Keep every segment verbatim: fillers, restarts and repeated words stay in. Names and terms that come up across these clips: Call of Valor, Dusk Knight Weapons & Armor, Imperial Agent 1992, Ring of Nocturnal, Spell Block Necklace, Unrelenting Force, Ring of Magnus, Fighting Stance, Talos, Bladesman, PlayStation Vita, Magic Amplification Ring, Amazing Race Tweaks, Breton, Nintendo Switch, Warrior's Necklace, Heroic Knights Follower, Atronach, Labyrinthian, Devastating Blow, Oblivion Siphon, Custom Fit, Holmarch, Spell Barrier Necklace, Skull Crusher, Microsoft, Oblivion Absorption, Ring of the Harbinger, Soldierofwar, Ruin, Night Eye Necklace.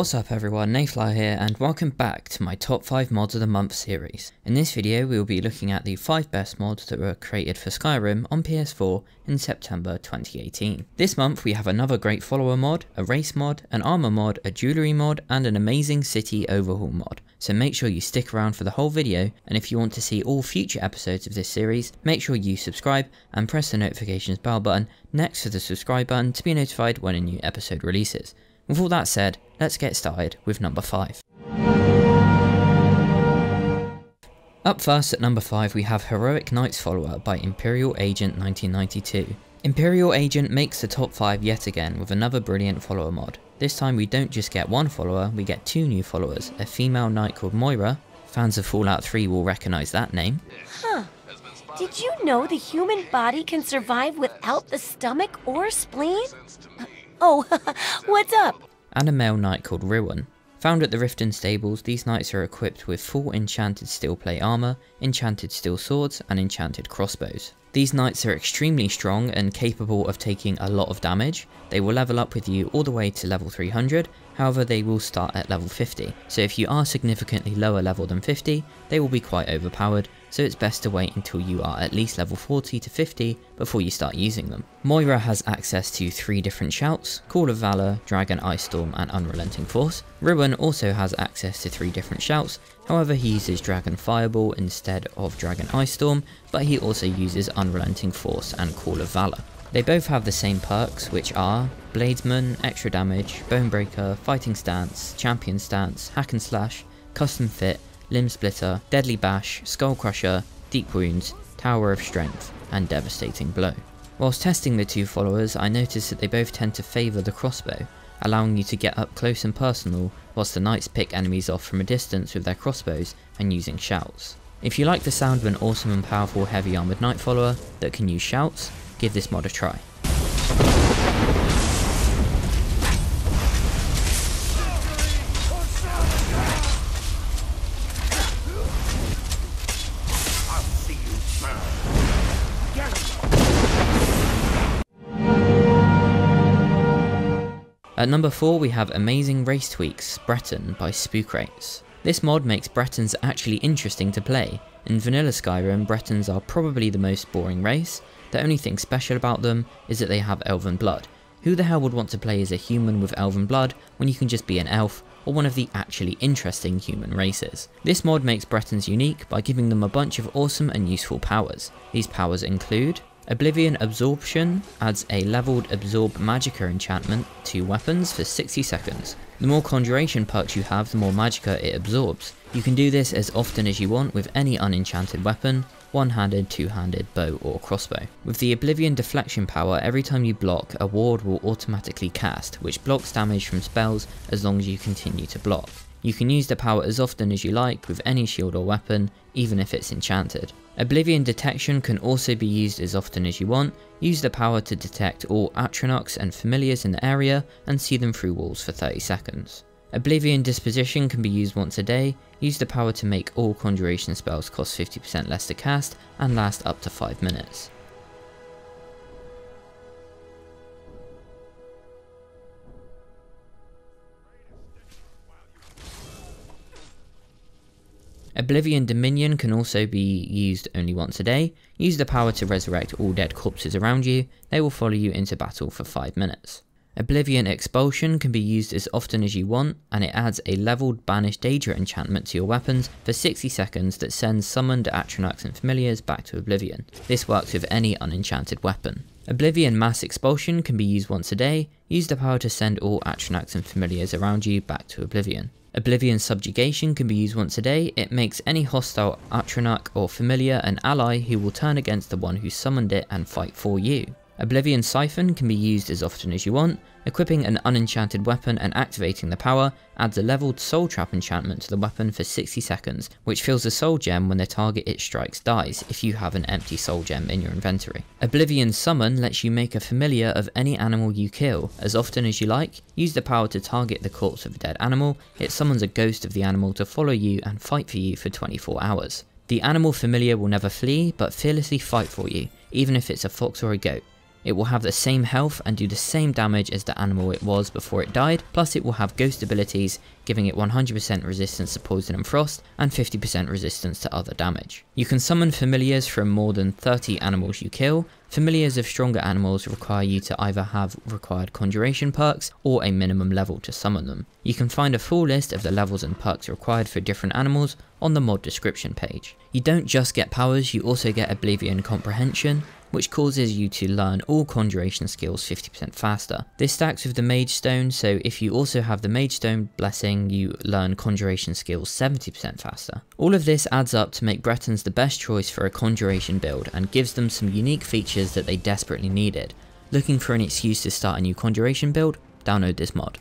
What's up everyone, Nathlaaar here and welcome back to my top five mods of the month series. In this video we will be looking at the five best mods that were created for Skyrim on P S four in September twenty eighteen. This month we have another great follower mod, a race mod, an armor mod, a jewellery mod and an amazing city overhaul mod. So make sure you stick around for the whole video, and if you want to see all future episodes of this series, make sure you subscribe and press the notifications bell button next to the subscribe button to be notified when a new episode releases. With all that said, let's get started with number five. Up first at number five we have Heroic Knights Follower by Imperial Agent nineteen ninety-two. Imperial Agent makes the top five yet again with another brilliant follower mod. This time we don't just get one follower, we get two new followers, a female knight called Moira. Fans of Fallout three will recognise that name. Huh. Did you know the human body can survive without the stomach or spleen? Oh, what's up? And a male knight called Ruin. Found at the Riften Stables, these knights are equipped with full enchanted steelplate armour, enchanted steel swords and enchanted crossbows. These knights are extremely strong and capable of taking a lot of damage. They will level up with you all the way to level three hundred, however they will start at level fifty, so if you are significantly lower level than fifty, they will be quite overpowered, so it's best to wait until you are at least level forty to fifty before you start using them. Moira has access to three different shouts, Call of Valor, Dragon Ice Storm and Unrelenting Force. Ruin also has access to three different shouts, however he uses Dragon Fireball instead of Dragon Ice Storm, but he also uses Unrelenting Force and Call of Valor. They both have the same perks, which are Bladesman, Extra Damage, Bonebreaker, Fighting Stance, Champion Stance, Hack and Slash, Custom Fit, Limb Splitter, Deadly Bash, Skull Crusher, Deep Wounds, Tower of Strength and Devastating Blow. Whilst testing the two followers, I noticed that they both tend to favour the crossbow, allowing you to get up close and personal, whilst the knights pick enemies off from a distance with their crossbows and using shouts. If you like the sound of an awesome and powerful heavy armoured knight follower that can use shouts, give this mod a try. At number four we have Amazing Race Tweaks, Breton by Spookrates. This mod makes Bretons actually interesting to play. In vanilla Skyrim, Bretons are probably the most boring race. The only thing special about them is that they have elven blood. Who the hell would want to play as a human with elven blood when you can just be an elf or one of the actually interesting human races? This mod makes Bretons unique by giving them a bunch of awesome and useful powers. These powers include Oblivion Absorption adds a leveled Absorb Magicka enchantment to weapons for sixty seconds. The more Conjuration perks you have, the more Magicka it absorbs. You can do this as often as you want with any unenchanted weapon, one-handed, two-handed, bow or crossbow. With the Oblivion deflection power, every time you block, a ward will automatically cast, which blocks damage from spells as long as you continue to block. You can use the power as often as you like with any shield or weapon, even if it's enchanted. Oblivion Detection can also be used as often as you want. Use the power to detect all Atronachs and Familiars in the area and see them through walls for thirty seconds. Oblivion Disposition can be used once a day. Use the power to make all Conjuration spells cost fifty percent less to cast and last up to five minutes. Oblivion Dominion can also be used only once a day. Use the power to resurrect all dead corpses around you. They will follow you into battle for five minutes. Oblivion Expulsion can be used as often as you want, and it adds a leveled Banished Daedra enchantment to your weapons for sixty seconds that sends summoned Atronachs and Familiars back to Oblivion. This works with any unenchanted weapon. Oblivion Mass Expulsion can be used once a day. Use the power to send all Atronachs and Familiars around you back to Oblivion. Oblivion Subjugation can be used once a day. It makes any hostile Atronach or Familiar an ally who will turn against the one who summoned it and fight for you. Oblivion Siphon can be used as often as you want. Equipping an unenchanted weapon and activating the power adds a leveled Soul Trap enchantment to the weapon for sixty seconds, which fills a soul gem when the target it strikes dies if you have an empty soul gem in your inventory. Oblivion Summon lets you make a Familiar of any animal you kill as often as you like. Use the power to target the corpse of a dead animal. It summons a ghost of the animal to follow you and fight for you for twenty-four hours. The animal Familiar will never flee but fearlessly fight for you, even if it's a fox or a goat. It will have the same health and do the same damage as the animal it was before it died, plus it will have ghost abilities, giving it one hundred percent resistance to poison and frost, and fifty percent resistance to other damage. You can summon familiars from more than thirty animals you kill. Familiars of stronger animals require you to either have required conjuration perks or a minimum level to summon them. You can find a full list of the levels and perks required for different animals on the mod description page. You don't just get powers, you also get Oblivion Comprehension, which causes you to learn all conjuration skills fifty percent faster. This stacks with the Mage Stone, so if you also have the Mage Stone blessing, you learn conjuration skills seventy percent faster. All of this adds up to make Bretons the best choice for a conjuration build and gives them some unique features that they desperately needed. Looking for an excuse to start a new conjuration build? Download this mod.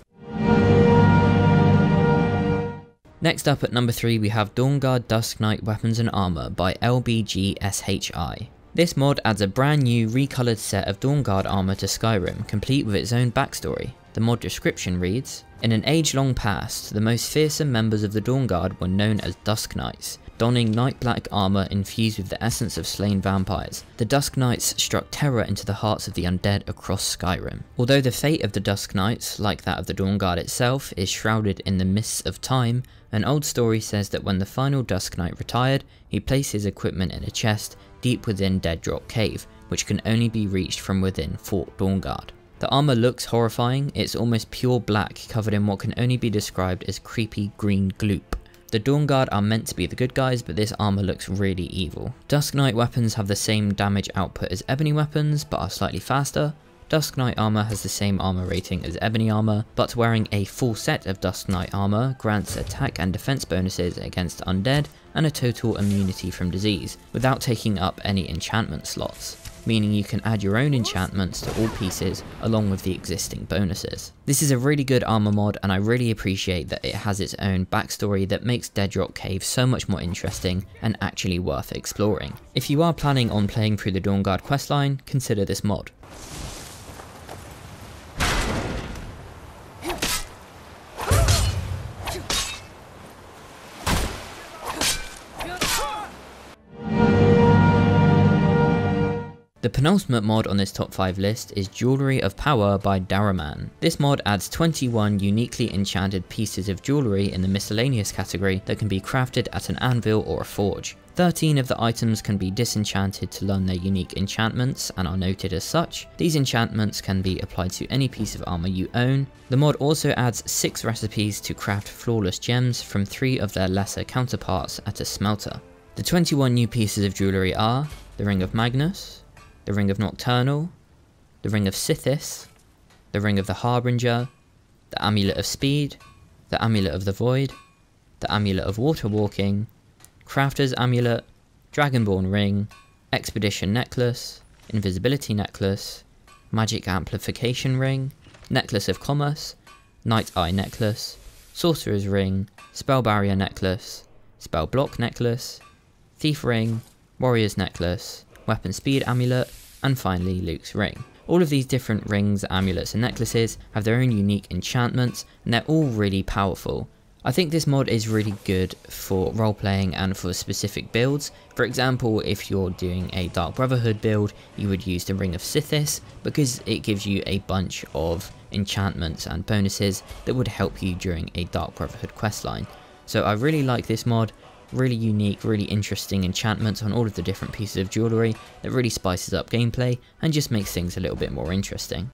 Next up at number three we have Dawnguard Dusk Knight Weapons and Armour by L B G S H I. This mod adds a brand new recoloured set of Dawnguard armour to Skyrim, complete with its own backstory. The mod description reads, "In an age-long past, the most fearsome members of the Dawnguard were known as Dusk Knights, donning night-black armour infused with the essence of slain vampires. The Dusk Knights struck terror into the hearts of the undead across Skyrim. Although the fate of the Dusk Knights, like that of the Dawnguard itself, is shrouded in the mists of time, an old story says that when the final Dusk Knight retired, he placed his equipment in a chest deep within Dead Rock Cave, which can only be reached from within Fort Dawnguard. The armour looks horrifying, it's almost pure black, covered in what can only be described as creepy green gloop. The Dawnguard are meant to be the good guys, but this armour looks really evil. Dusk Knight weapons have the same damage output as Ebony weapons, but are slightly faster. Dusk Knight armour has the same armour rating as Ebony armour, but wearing a full set of Dusk Knight armour grants attack and defence bonuses against undead, and a total immunity from disease, without taking up any enchantment slots, meaning you can add your own enchantments to all pieces along with the existing bonuses. This is a really good armor mod, and I really appreciate that it has its own backstory that makes Deadrock Cave so much more interesting and actually worth exploring. If you are planning on playing through the Dawnguard questline, consider this mod. The penultimate mod on this top five list is Jewellery of Power by Daraman. This mod adds twenty-one uniquely enchanted pieces of jewellery in the miscellaneous category that can be crafted at an anvil or a forge. thirteen of the items can be disenchanted to learn their unique enchantments and are noted as such. These enchantments can be applied to any piece of armour you own. The mod also adds six recipes to craft flawless gems from three of their lesser counterparts at a smelter. The twenty-one new pieces of jewellery are the Ring of Magnus, the Ring of Nocturnal, the Ring of Sithis, the Ring of the Harbinger, the Amulet of Speed, the Amulet of the Void, the Amulet of Water Walking, Crafter's Amulet, Dragonborn Ring, Expedition Necklace, Invisibility Necklace, Magic Amplification Ring, Necklace of Commerce, Night Eye Necklace, Sorcerer's Ring, Spell Barrier Necklace, Spell Block Necklace, Thief Ring, Warrior's Necklace, Weapon Speed Amulet, and finally Luke's Ring. All of these different rings, amulets and necklaces have their own unique enchantments, and they're all really powerful. I think this mod is really good for role playing and for specific builds. For example, if you're doing a Dark Brotherhood build, you would use the Ring of Sithis because it gives you a bunch of enchantments and bonuses that would help you during a Dark Brotherhood questline. So I really like this mod. Really unique, really interesting enchantments on all of the different pieces of jewellery that really spices up gameplay and just makes things a little bit more interesting.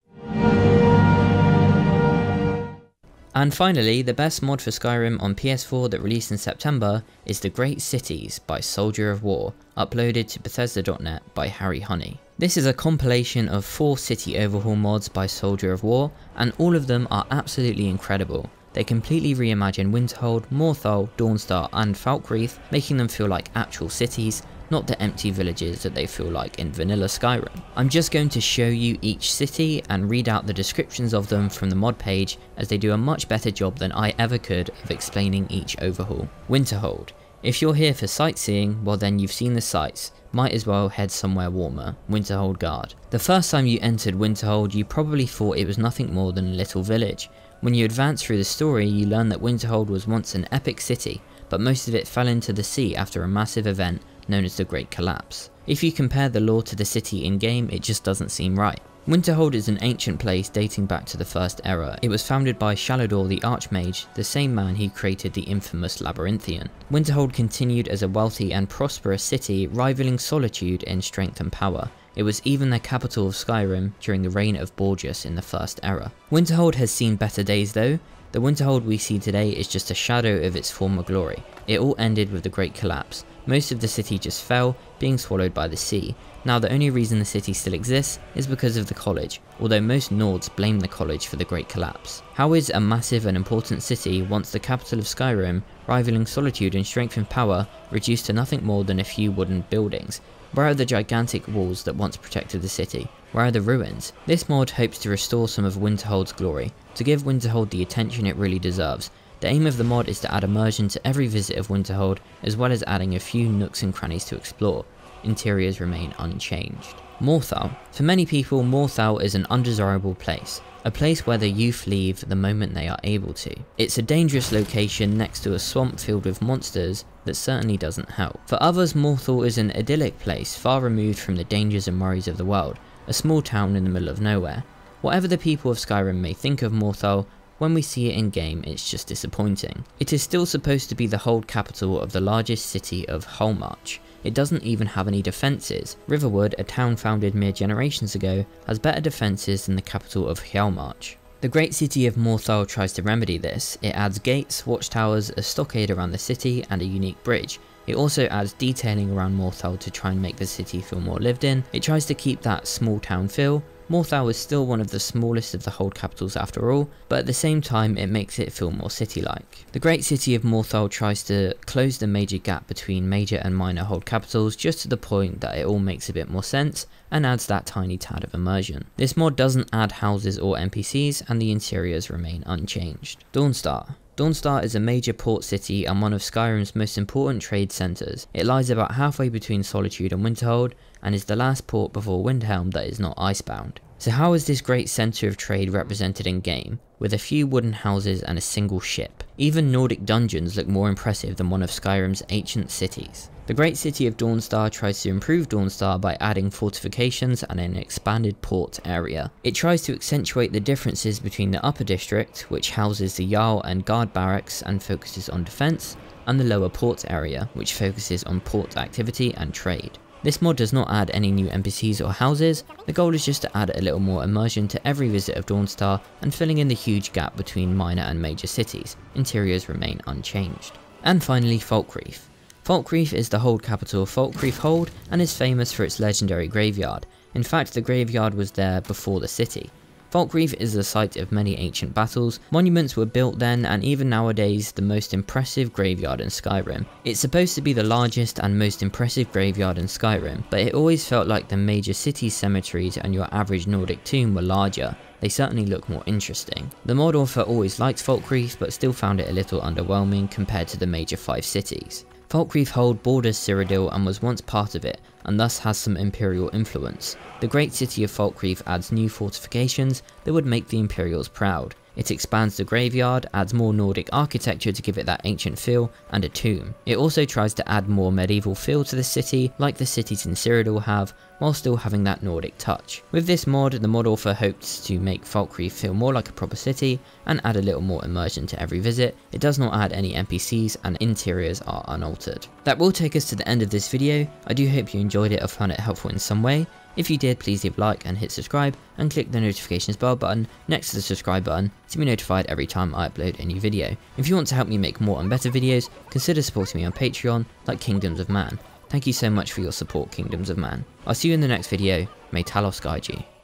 And finally, the best mod for Skyrim on P S four that released in September is The Great Cities by Soldier of War, uploaded to Bethesda dot net by Harry Honey. This is a compilation of four city overhaul mods by Soldier of War, and all of them are absolutely incredible. They completely reimagine Winterhold, Morthal, Dawnstar and Falkreath, making them feel like actual cities, not the empty villages that they feel like in vanilla Skyrim. I'm just going to show you each city and read out the descriptions of them from the mod page, as they do a much better job than I ever could of explaining each overhaul. Winterhold. If you're here for sightseeing, well then you've seen the sights, might as well head somewhere warmer. Winterhold Guard. The first time you entered Winterhold, you probably thought it was nothing more than a little village. When you advance through the story, you learn that Winterhold was once an epic city, but most of it fell into the sea after a massive event known as the Great Collapse. If you compare the lore to the city in-game, it just doesn't seem right. Winterhold is an ancient place dating back to the First Era. It was founded by Shalodor the Archmage, the same man who created the infamous Labyrinthian. Winterhold continued as a wealthy and prosperous city, rivaling Solitude in strength and power. It was even the capital of Skyrim during the reign of Borgias in the First Era. Winterhold has seen better days though. The Winterhold we see today is just a shadow of its former glory. It all ended with the Great Collapse. Most of the city just fell, being swallowed by the sea. Now the only reason the city still exists is because of the college, although most Nords blame the college for the Great Collapse. How is a massive and important city, once the capital of Skyrim, rivaling Solitude in strength and power, reduced to nothing more than a few wooden buildings? Where are the gigantic walls that once protected the city? Where are the ruins? This mod hopes to restore some of Winterhold's glory, to give Winterhold the attention it really deserves. The aim of the mod is to add immersion to every visit of Winterhold, as well as adding a few nooks and crannies to explore. Interiors remain unchanged. Morthal. For many people, Morthal is an undesirable place, a place where the youth leave the moment they are able to. It's a dangerous location next to a swamp filled with monsters that certainly doesn't help. For others, Morthal is an idyllic place far removed from the dangers and worries of the world, a small town in the middle of nowhere. Whatever the people of Skyrim may think of Morthal, when we see it in game, it's just disappointing. It is still supposed to be the hold capital of the largest city of Holmarch. It doesn't even have any defences. Riverwood, a town founded mere generations ago, has better defences than the capital of Holmarch. The great city of Morthal tries to remedy this. It adds gates, watchtowers, a stockade around the city, and a unique bridge. It also adds detailing around Morthal to try and make the city feel more lived in. It tries to keep that small town feel. Morthal is still one of the smallest of the hold capitals after all, but at the same time it makes it feel more city-like. The great city of Morthal tries to close the major gap between major and minor hold capitals just to the point that it all makes a bit more sense and adds that tiny tad of immersion. This mod doesn't add houses or N P Cs and the interiors remain unchanged. Dawnstar. Dawnstar is a major port city and one of Skyrim's most important trade centres. It lies about halfway between Solitude and Winterhold, and is the last port before Windhelm that is not icebound. So how is this great centre of trade represented in game, with a few wooden houses and a single ship? Even Nordic dungeons look more impressive than one of Skyrim's ancient cities. The great city of Dawnstar tries to improve Dawnstar by adding fortifications and an expanded port area. It tries to accentuate the differences between the upper district, which houses the Jarl and guard barracks and focuses on defence, and the lower port area, which focuses on port activity and trade. This mod does not add any new N P Cs or houses. The goal is just to add a little more immersion to every visit of Dawnstar and filling in the huge gap between minor and major cities. Interiors remain unchanged. And finally, Falkreath. Falkreath is the hold capital of Falkreath Hold and is famous for its legendary graveyard. In fact, the graveyard was there before the city. Falkreath is the site of many ancient battles. Monuments were built then, and even nowadays, the most impressive graveyard in Skyrim. It's supposed to be the largest and most impressive graveyard in Skyrim, but it always felt like the major city cemeteries and your average Nordic tomb were larger. They certainly look more interesting. The mod author always liked Falkreath, but still found it a little underwhelming compared to the major five cities. Falkreath Hold borders Cyrodiil and was once part of it, and thus has some Imperial influence. The great city of Falkreath adds new fortifications that would make the Imperials proud. It expands the graveyard, adds more Nordic architecture to give it that ancient feel, and a tomb. It also tries to add more medieval feel to the city, like the cities in Cyrodiil have, while still having that Nordic touch. With this mod, the mod author hopes to make Falkreath feel more like a proper city, and add a little more immersion to every visit. It does not add any N P Cs, and interiors are unaltered. That will take us to the end of this video. I do hope you enjoyed it or found it helpful in some way. If you did, please leave a like and hit subscribe, and click the notifications bell button next to the subscribe button to be notified every time I upload a new video. If you want to help me make more and better videos, consider supporting me on Patreon like Kingdoms of Man. Thank you so much for your support, Kingdoms of Man. I'll see you in the next video. May Talos guide you.